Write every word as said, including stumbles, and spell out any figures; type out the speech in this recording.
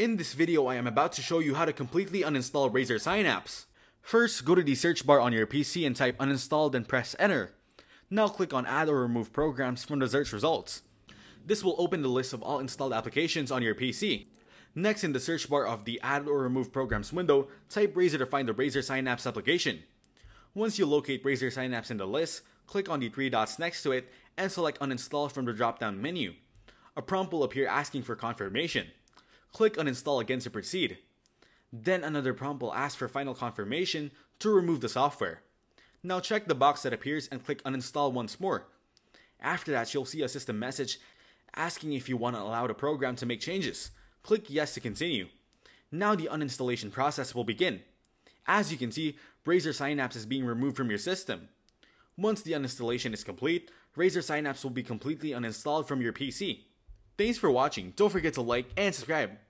In this video, I am about to show you how to completely uninstall Razer Synapse. First, go to the search bar on your P C and type uninstalled and press enter. Now click on add or remove programs from the search results. This will open the list of all installed applications on your P C. Next, in the search bar of the add or remove programs window, type Razer to find the Razer Synapse application. Once you locate Razer Synapse in the list, click on the three dots next to it and select uninstall from the drop-down menu. A prompt will appear asking for confirmation. Click uninstall again to proceed. Then another prompt will ask for final confirmation to remove the software. Now check the box that appears and click uninstall once more. After that, you'll see a system message asking if you want to allow the program to make changes. Click yes to continue. Now the uninstallation process will begin. As you can see, Razer Synapse is being removed from your system. Once the uninstallation is complete, Razer Synapse will be completely uninstalled from your P C. Thanks for watching. Don't forget to like and subscribe.